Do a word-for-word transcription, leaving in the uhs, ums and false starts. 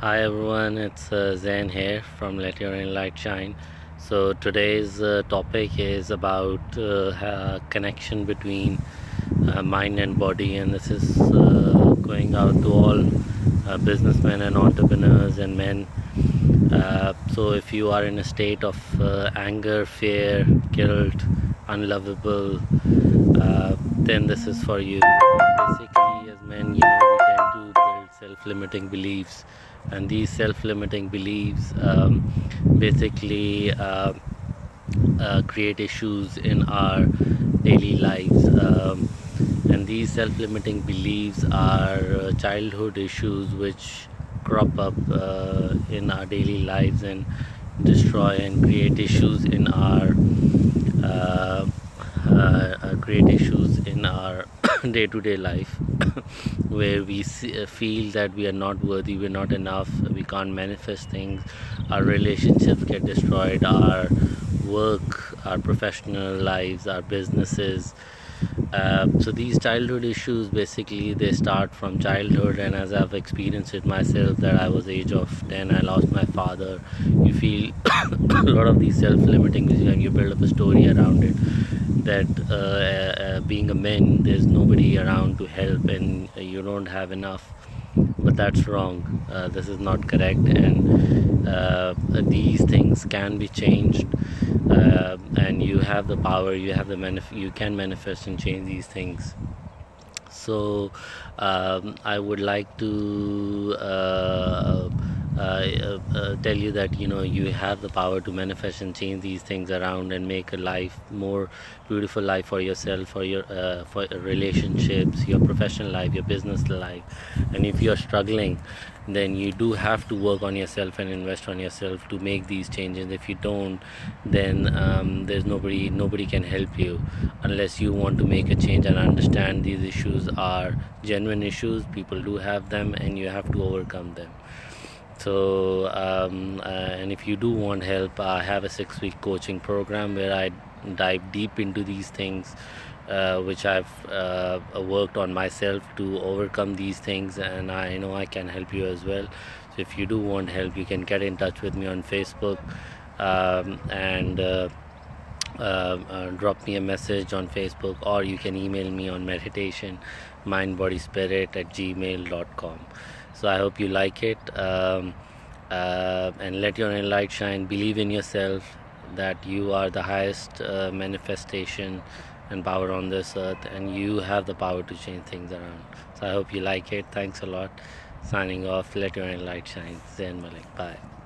Hi everyone, it's uh, Zen here from Let Your In Light Shine. So today's uh, topic is about uh, uh, connection between uh, mind and body, and this is uh, going out to all uh, businessmen and entrepreneurs and men. Uh, so if you are in a state of uh, anger, fear, guilt, unlovable, uh, then this is for you. Basically, as men, you know, we tend to build self-limiting beliefs. And these self-limiting beliefs um, basically uh, uh, create issues in our daily lives, um, and these self-limiting beliefs are childhood issues which crop up uh, in our daily lives and destroy and create issues in our uh, uh, create issues in our day-to-day life, where we see, feel that we are not worthy, we're not enough, we can't manifest things, our relationships get destroyed, our work, our professional lives, our businesses. Uh, so these childhood issues, basically they start from childhood, and as I've experienced it myself, that I was age of ten, I lost my father. You feel a lot of these self-limiting issues, and you build up a story around it. That uh, uh, being a man, there's nobody around to help, and uh, you don't have enough. But that's wrong. Uh, this is not correct, and uh, these things can be changed. Uh, and you have the power. You have the manif- You can manifest and change these things. So, um, I would like to. Uh, Uh, uh, uh, tell you that you know you have the power to manifest and change these things around and make a life more beautiful life for yourself, for your uh, for relationships, your professional life, your business life. And if you're struggling, then you do have to work on yourself and invest on yourself to make these changes. If you don't, then um, there's nobody nobody can help you unless you want to make a change and understand these issues are genuine issues. People do have them, and you have to overcome them. So, um, uh, and if you do want help, I have a six-week coaching program where I dive deep into these things, uh, which I've uh, worked on myself to overcome these things, and I know I can help you as well. So if you do want help, you can get in touch with me on Facebook um, and uh, uh, uh, drop me a message on Facebook, or you can email me on meditation mind body spirit at gmail dot com. So I hope you like it, um, uh, and let your light shine. Believe in yourself that you are the highest uh, manifestation and power on this earth, and you have the power to change things around. So I hope you like it. Thanks a lot. Signing off. Let your light shine. Zen Malik. Bye.